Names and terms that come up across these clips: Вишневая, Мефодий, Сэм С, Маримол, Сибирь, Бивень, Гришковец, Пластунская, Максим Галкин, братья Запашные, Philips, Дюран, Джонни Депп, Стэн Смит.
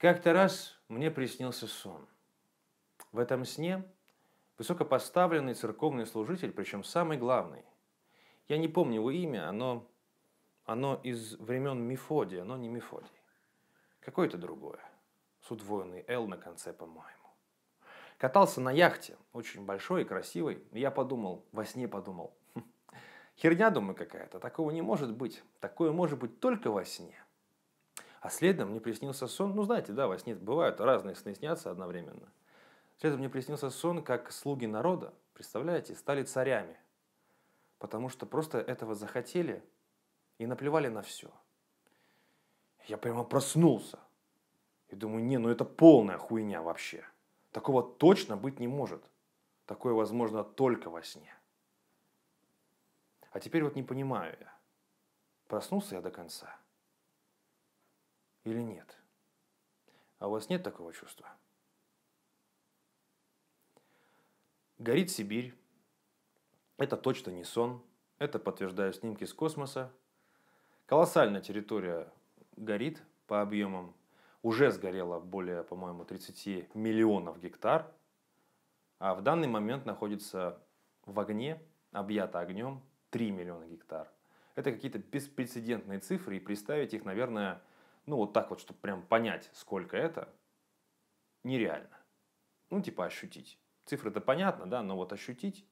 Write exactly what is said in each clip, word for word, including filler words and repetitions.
Как-то раз мне приснился сон. В этом сне высокопоставленный церковный служитель, причем самый главный. Я не помню его имя, оно, оно из времен Мефодия, но не Мефодий. Какое-то другое, с удвоенной «Л» на конце, по-моему. Катался на яхте, очень большой и красивой, и я подумал, во сне подумал, херня, думаю, какая-то, такого не может быть, такое может быть только во сне. А следом мне приснился сон, ну знаете, да, во сне бывают разные сны снятся одновременно. Следом мне приснился сон, как слуги народа, представляете, стали царями, потому что просто этого захотели и наплевали на все. Я прямо проснулся и думаю, не, ну это полная хуйня вообще. Такого точно быть не может. Такое возможно только во сне. А теперь вот не понимаю я, проснулся я до конца или нет? А у вас нет такого чувства? Горит Сибирь. Это точно не сон. Это подтверждают снимки с космоса. Колоссальная территория горит по объемам. Уже сгорело более, по-моему, тридцать миллионов гектар, а в данный момент находится в огне, объято огнем, три миллиона гектар. Это какие-то беспрецедентные цифры, и представить их, наверное, ну вот так вот, чтобы прям понять, сколько это, нереально. Ну типа ощутить. Цифры-то понятно, да, но вот ощутить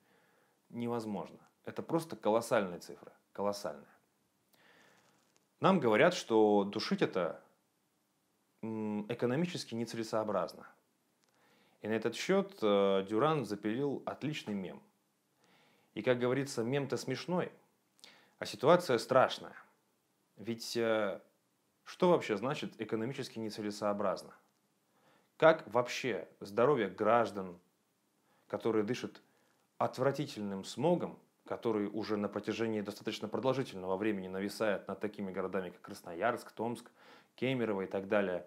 невозможно. Это просто колоссальные цифры, колоссальные. Нам говорят, что душить это экономически нецелесообразно. И на этот счет Дюран запилил отличный мем. И, как говорится, мем-то смешной, а ситуация страшная. Ведь что вообще значит экономически нецелесообразно? Как вообще здоровье граждан, которые дышат отвратительным смогом, который уже на протяжении достаточно продолжительного времени нависает над такими городами, как Красноярск, Томск, Кемерово и так далее.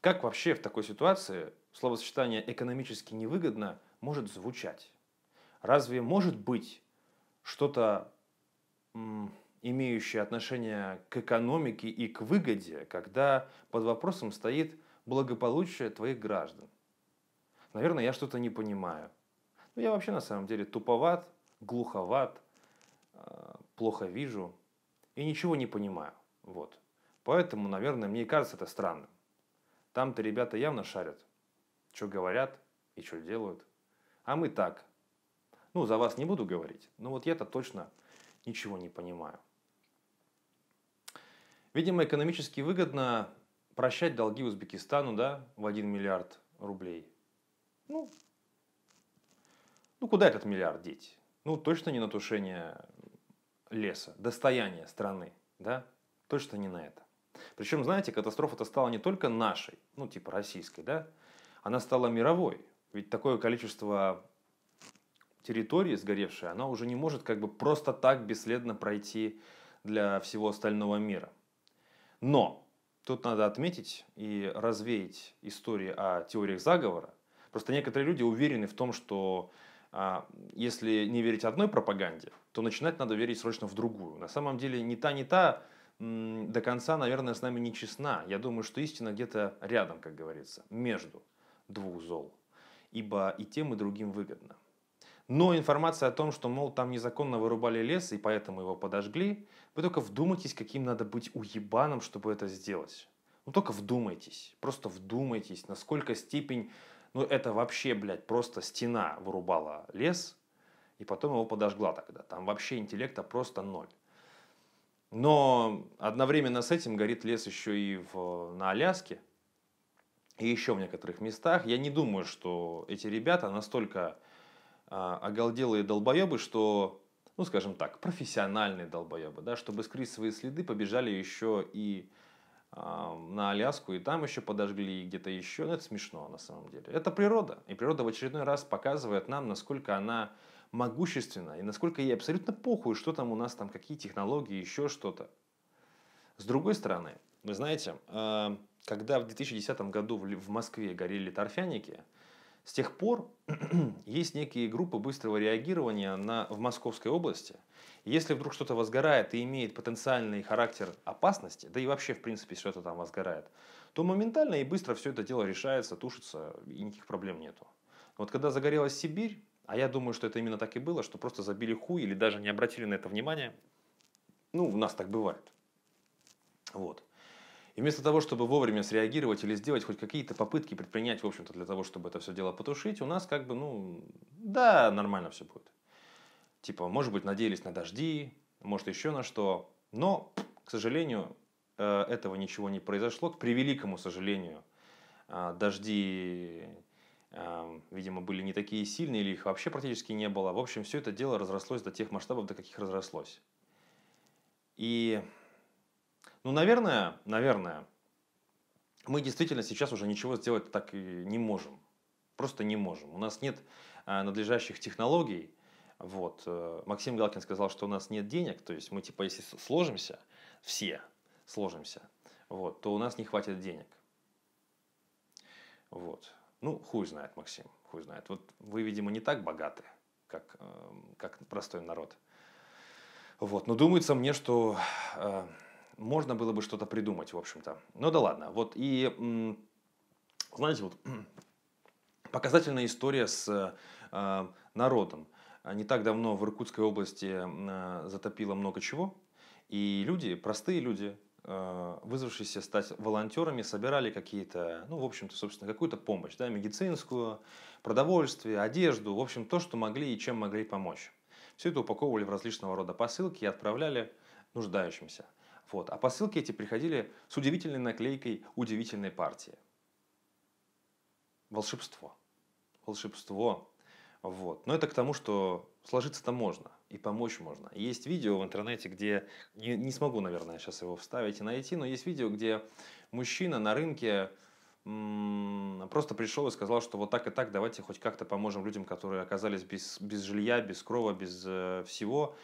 Как вообще в такой ситуации словосочетание «экономически невыгодно» может звучать? Разве может быть что-то, имеющее отношение к экономике и к выгоде, когда под вопросом стоит благополучие твоих граждан? Наверное, я что-то не понимаю. Но я вообще на самом деле туповат, глуховат, плохо вижу и ничего не понимаю. Вот. Поэтому, наверное, мне и кажется это странным. Там-то ребята явно шарят, что говорят и что делают. А мы так. Ну, за вас не буду говорить, но вот я-то точно ничего не понимаю. Видимо, экономически выгодно прощать долги Узбекистану, да, в один миллиард рублей. Ну, ну куда этот миллиард деть? Ну, точно не на тушение леса, достояние страны, да? Точно не на это. Причем, знаете, катастрофа-то стала не только нашей, ну типа российской, да? Она стала мировой. Ведь такое количество территории сгоревшей, она уже не может как бы просто так бесследно пройти для всего остального мира. Но тут надо отметить и развеять истории о теориях заговора. Просто некоторые люди уверены в том, что если не верить одной пропаганде, то начинать надо верить срочно в другую. На самом деле ни та, ни та до конца, наверное, с нами не честна. Я думаю, что истина где-то рядом, как говорится, между двух зол. Ибо и тем, и другим выгодно. Но информация о том, что, мол, там незаконно вырубали лес, и поэтому его подожгли, вы только вдумайтесь, каким надо быть уебаном, чтобы это сделать. Ну только вдумайтесь, просто вдумайтесь, насколько степень, ну это вообще, блядь, просто стена вырубала лес, и потом его подожгла тогда. Там вообще интеллекта просто ноль. Но одновременно с этим горит лес еще и в, на Аляске, и еще в некоторых местах. Я не думаю, что эти ребята настолько а, оголделые долбоебы, что, ну скажем так, профессиональные долбоебы, да, чтобы скрыть свои следы, побежали еще и а, на Аляску, и там еще подожгли, и где-то еще. Но это смешно на самом деле. Это природа, и природа в очередной раз показывает нам, насколько она могущественно, и насколько ей абсолютно похуй, что там у нас, там какие технологии, еще что-то. С другой стороны, вы знаете, когда в две тысячи десятом году в Москве горели торфяники, С тех пор есть некие группы быстрого реагирования на, в Московской области. Если вдруг что-то возгорает и имеет потенциальный характер опасности, да и вообще в принципе что-то там возгорает, то моментально и быстро все это дело решается, тушится, и никаких проблем нету. Вот когда загорелась Сибирь, а я думаю, что это именно так и было, что просто забили хуй или даже не обратили на это внимания. Ну, у нас так бывает. Вот. И вместо того, чтобы вовремя среагировать или сделать хоть какие-то попытки предпринять, в общем-то, для того, чтобы это все дело потушить, у нас как бы, ну, да, нормально все будет. Типа, может быть, надеялись на дожди, может, еще на что. Но, к сожалению, этого ничего не произошло. К превеликому сожалению, дожди, видимо, были не такие сильные, или их вообще практически не было. В общем, все это дело разрослось до тех масштабов, до каких разрослось. И, ну, наверное, наверное, мы действительно сейчас уже ничего сделать так и не можем. Просто не можем. У нас нет надлежащих технологий. Вот. Максим Галкин сказал, что у нас нет денег. То есть мы, типа, если сложимся, все сложимся, вот, то у нас не хватит денег. Вот. Ну, хуй знает, Максим, хуй знает. Вот вы, видимо, не так богаты, как, как простой народ. Вот, но думается мне, что э, можно было бы что-то придумать, в общем-то. Ну да ладно. Вот и, знаете, вот показательная история с э, народом. Не так давно в Иркутской области э, затопило много чего. И люди, простые люди, э, вызвавшиеся стать волонтерами, собирали какие-то, ну, в общем-то, собственно, какую-то помощь, да, медицинскую, продовольствие, одежду, в общем, то, что могли и чем могли помочь. Все это упаковывали в различного рода посылки и отправляли нуждающимся. Вот. А посылки эти приходили с удивительной наклейкой удивительной партии. Волшебство. Волшебство. Вот. Но это к тому, что сложиться-то можно и помочь можно. Есть видео в интернете, где, не, не смогу, наверное, сейчас его вставить и найти, но есть видео, где мужчина на рынке просто пришел и сказал, что вот так и так, давайте хоть как-то поможем людям, которые оказались без, без жилья, без крова, без э, всего.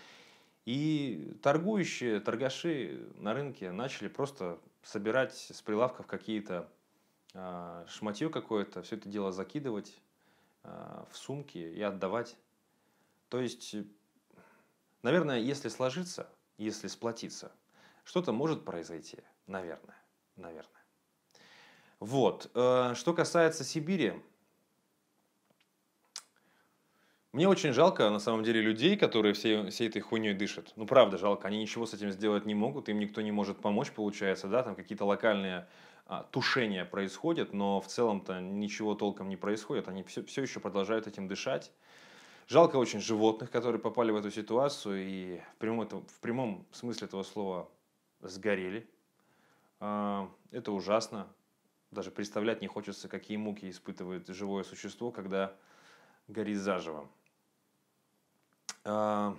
И торгующие, торгаши на рынке начали просто собирать с прилавков какие-то э, шматье какое-то, все это дело закидывать э, в сумки и отдавать. То есть, наверное, если сложиться, если сплотиться, что-то может произойти, наверное, наверное. Вот. Что касается Сибири, мне очень жалко, на самом деле, людей, которые всей, всей этой хуйней дышат. Ну, правда, жалко. Они ничего с этим сделать не могут, им никто не может помочь, получается, да, там какие-то локальные а, тушения происходят, но в целом-то ничего толком не происходит. Они все, все еще продолжают этим дышать. Жалко очень животных, которые попали в эту ситуацию и в прямом, в прямом смысле этого слова сгорели. А, это ужасно. Даже представлять не хочется, какие муки испытывает живое существо, когда горит заживо. А,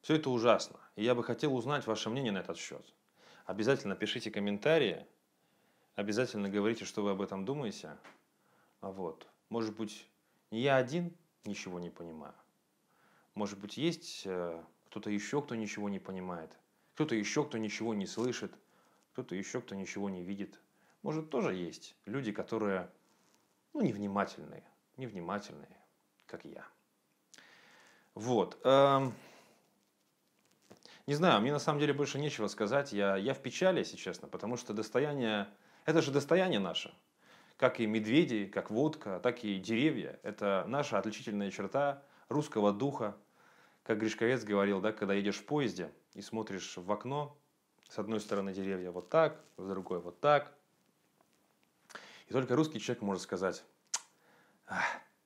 все это ужасно. И я бы хотел узнать ваше мнение на этот счет. Обязательно пишите комментарии. Обязательно говорите, что вы об этом думаете. Вот. Может быть, не я один ничего не понимаю. Может быть, есть кто-то еще, кто ничего не понимает. Кто-то еще, кто ничего не слышит. Кто-то еще, кто ничего не видит. Может, тоже есть люди, которые, ну, невнимательные, невнимательные, как я. Вот. Не знаю, мне на самом деле больше нечего сказать. Я, я в печали, если честно, потому что достояние, это же достояние наше. Как и медведи, как водка, так и деревья. Это наша отличительная черта русского духа. Как Гришковец говорил, да, когда едешь в поезде и смотришь в окно, с одной стороны деревья вот так, с другой вот так. И только русский человек может сказать: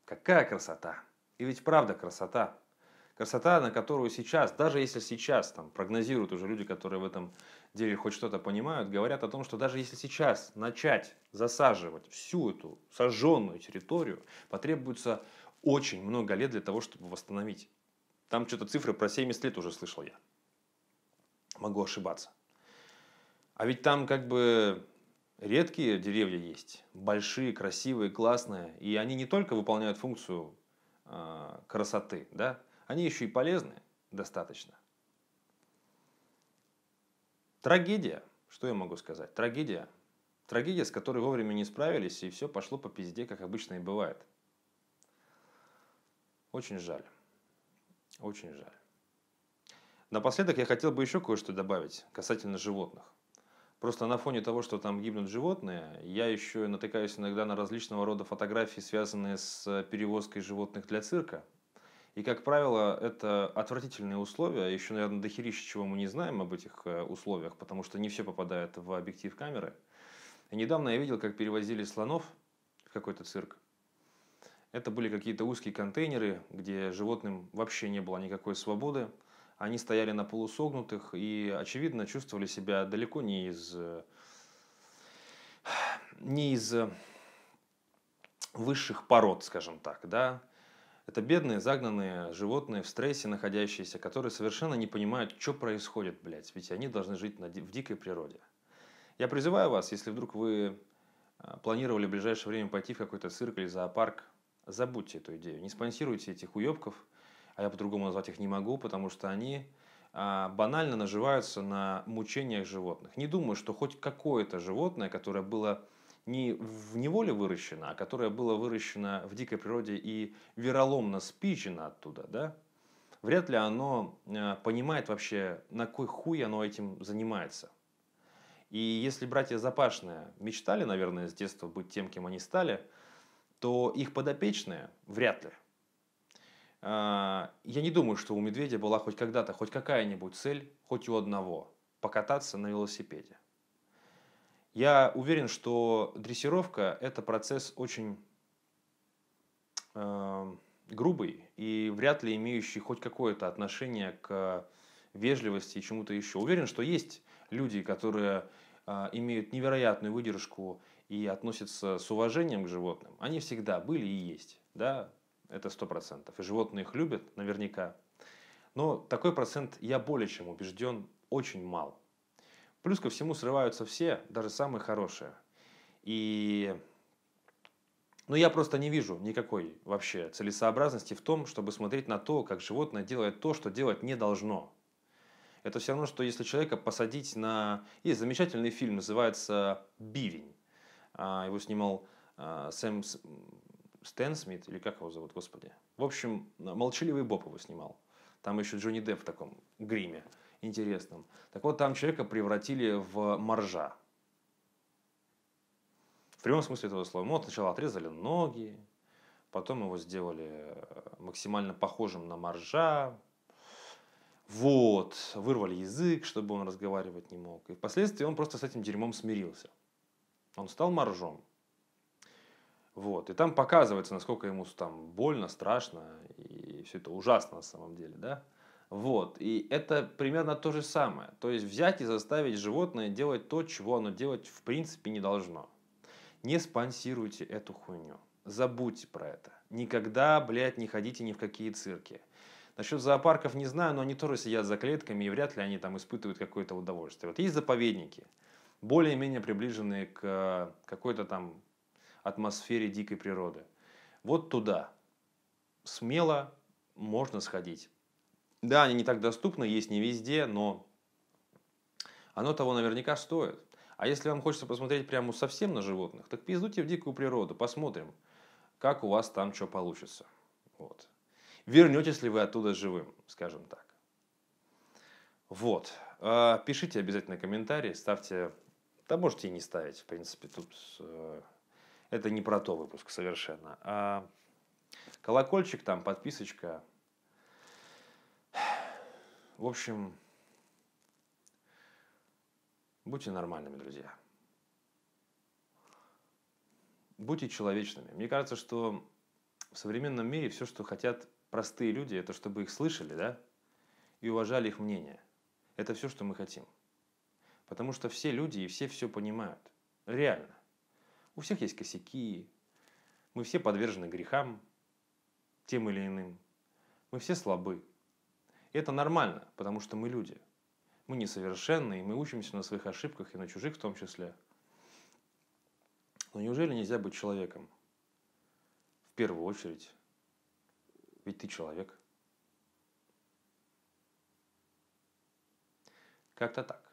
какая красота! И ведь правда красота. Красота, на которую сейчас, даже если сейчас там прогнозируют уже люди, которые в этом деле хоть что-то понимают, говорят о том, что даже если сейчас начать засаживать всю эту сожженную территорию, потребуется очень много лет для того, чтобы восстановить. Там что-то цифры про семьдесят лет уже слышал я. Могу ошибаться. А ведь там как бы редкие деревья есть, большие, красивые, классные, и они не только выполняют функцию э, красоты, да, они еще и полезны достаточно. Трагедия, что я могу сказать? Трагедия, Трагедия, с которой вовремя не справились, и все пошло по пизде, как обычно и бывает. Очень жаль. Очень жаль. Напоследок я хотел бы еще кое-что добавить касательно животных. Просто на фоне того, что там гибнут животные, я еще натыкаюсь иногда на различного рода фотографии, связанные с перевозкой животных для цирка. И, как правило, это отвратительные условия. Еще, наверное, дохерища чего мы не знаем об этих условиях, потому что не все попадает в объектив камеры. И недавно я видел, как перевозили слонов в какой-то цирк. Это были какие-то узкие контейнеры, где животным вообще не было никакой свободы. Они стояли на полусогнутых и, очевидно, чувствовали себя далеко не из, не из высших пород, скажем так, да. Это бедные, загнанные животные в стрессе находящиеся, которые совершенно не понимают, что происходит, блядь, ведь они должны жить на, в дикой природе. Я призываю вас, если вдруг вы планировали в ближайшее время пойти в какой-то цирк или зоопарк, забудьте эту идею, не спонсируйте этих уебков, а я по-другому назвать их не могу, потому что они а, банально наживаются на мучениях животных. Не думаю, что хоть какое-то животное, которое было не в неволе выращено, а которое было выращено в дикой природе и вероломно спичено оттуда, да, вряд ли оно а, понимает вообще, на кой хуй оно этим занимается. И если братья Запашные мечтали, наверное, с детства быть тем, кем они стали, то их подопечные вряд ли. Я не думаю, что у медведя была хоть когда-то, хоть какая-нибудь цель, хоть у одного, покататься на велосипеде. Я уверен, что дрессировка – это процесс очень э, грубый и вряд ли имеющий хоть какое-то отношение к вежливости и чему-то еще. Уверен, что есть люди, которые э, имеют невероятную выдержку и относятся с уважением к животным. Они всегда были и есть, да? Это сто процентов. И животные их любят, наверняка. Но такой процент, я более чем убежден, очень мал. Плюс ко всему срываются все, даже самые хорошие. И... Но я просто не вижу никакой вообще целесообразности в том, чтобы смотреть на то, как животное делает то, что делать не должно. Это все равно, что если человека посадить на... Есть замечательный фильм, называется «Бивень». Его снимал Сэм С... Стэн Смит, или как его зовут, господи. В общем, «Молчаливый Боб» его снимал. Там еще Джонни Депп в таком гриме интересном. Так вот, там человека превратили в моржа. В прямом смысле этого слова. Вот сначала отрезали ноги, потом его сделали максимально похожим на моржа. Вот, вырвали язык, чтобы он разговаривать не мог. И впоследствии он просто с этим дерьмом смирился. Он стал моржом. Вот. И там показывается, насколько ему там больно, страшно, и все это ужасно на самом деле, да? Вот. И это примерно то же самое. То есть взять и заставить животное делать то, чего оно делать в принципе не должно. Не спонсируйте эту хуйню. Забудьте про это. Никогда, блядь, не ходите ни в какие цирки. Насчет зоопарков не знаю, но они тоже сидят за клетками, и вряд ли они там испытывают какое-то удовольствие. Вот есть заповедники, более-менее приближенные к какой-то там... атмосфере дикой природы. Вот туда смело можно сходить. Да, они не так доступны, есть не везде, но оно того наверняка стоит. А если вам хочется посмотреть прямо совсем на животных, так пиздуйте в дикую природу, посмотрим, как у вас там что получится. Вот. Вернетесь ли вы оттуда живым, скажем так. Вот. Пишите обязательно комментарии, ставьте... Да можете и не ставить, в принципе, тут... Это не про то выпуск совершенно. А колокольчик там, подписочка. В общем, будьте нормальными, друзья. Будьте человечными. Мне кажется, что в современном мире все, что хотят простые люди, это чтобы их слышали, да, и уважали их мнение. Это все, что мы хотим. Потому что все люди и все все понимают. Реально. У всех есть косяки, мы все подвержены грехам, тем или иным, мы все слабы. И это нормально, потому что мы люди. Мы несовершенны, и мы учимся на своих ошибках, и на чужих в том числе. Но неужели нельзя быть человеком? В первую очередь, ведь ты человек. Как-то так.